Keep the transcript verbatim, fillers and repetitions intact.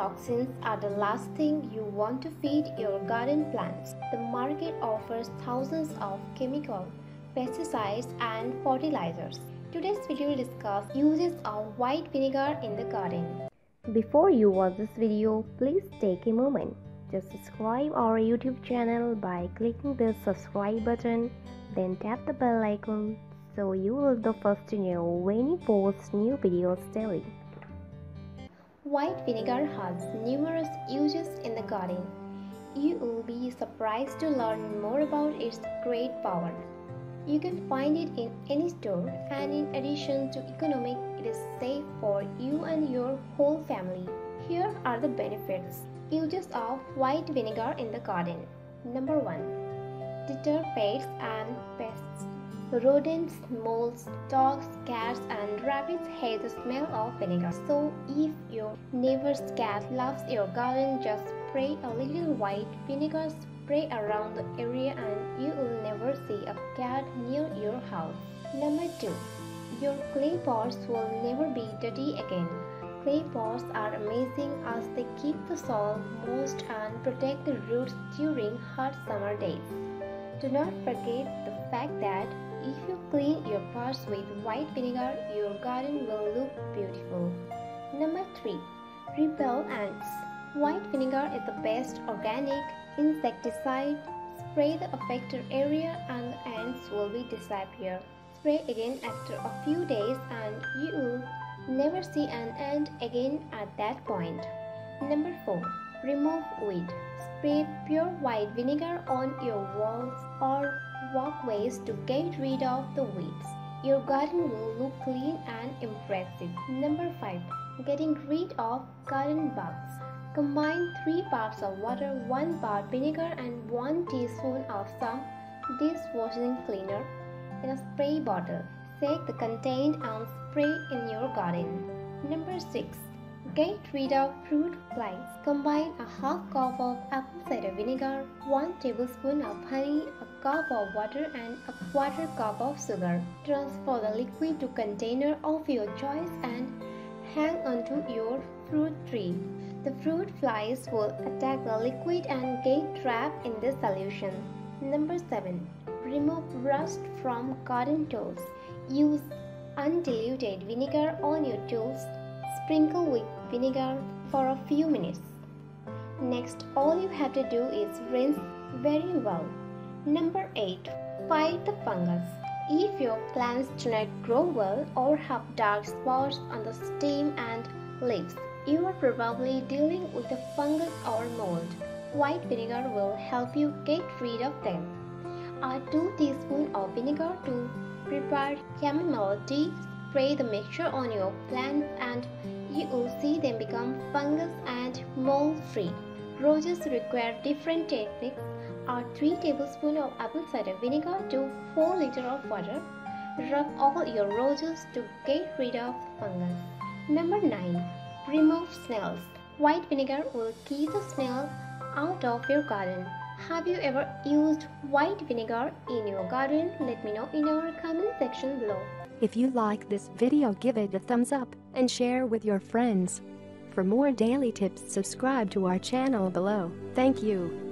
toxins are the last thing you want to feed your garden plants. The market offers thousands of chemicals, pesticides and fertilizers. Today's video will discuss uses of white vinegar in the garden. Before you watch this video, please take a moment. Just subscribe our YouTube channel by clicking the subscribe button, then tap the bell icon so you will be the first to know when you post new videos daily. White vinegar has numerous uses in the garden. You will be surprised to learn more about its great power. You can find it in any store, and in addition to economic, it is safe for you and your whole family. Here are the benefits. Uses of white vinegar in the garden. Number one. Deter pests and pests. Rodents, moles, dogs, cats and rabbits hate the smell of vinegar. So if your neighbor's cat loves your garden, just spray a little white vinegar spray around the area and you will never see a cat near your house. Number two. Your clay pots will never be dirty again. Clay pots are amazing as they keep the soil moist and protect the roots during hot summer days. Do not forget the fact that if you clean your pots with white vinegar, your garden will look beautiful. Number three. Repel ants. White vinegar is the best organic insecticide. Spray the affected area and the ants will disappear. Spray again after a few days and you will never see an ant again at that point. Number four. Remove weed. Spray pure white vinegar on your walls or walkways to get rid of the weeds. Your garden will look clean and impressive. Number five. Getting rid of garden bugs. Combine three parts of water, one part vinegar and one teaspoon of some dishwashing cleaner in a spray bottle. Take the contained and spray in your garden. Number six. Get rid of fruit flies. Combine a half cup of apple cider vinegar, one tablespoon of honey, a cup of water and a quarter cup of sugar. Transfer the liquid to container of your choice and hang onto your fruit tree. The fruit flies will attack the liquid and get trapped in the solution. Number seven. Remove rust from garden tools. Use undiluted vinegar on your tools. Sprinkle with vinegar for a few minutes. Next, all you have to do is rinse very well. Number eight. Fight the fungus. If your plants do not grow well or have dark spots on the stem and leaves, you are probably dealing with a fungus or mold. White vinegar will help you get rid of them. Add two teaspoons of vinegar to prepare chamomile tea. Spray the mixture on your plants and you will see them become fungus and mold free. Roses require different techniques. Add three tablespoons of apple cider vinegar to four liters of water. Rub all your roses to get rid of fungus. Number nine. Remove snails. White vinegar will keep the snails out of your garden. Have you ever used white vinegar in your garden? Let me know in our comment section below. If you like this video, give it a thumbs up and share with your friends. For more daily tips, subscribe to our channel below. Thank you.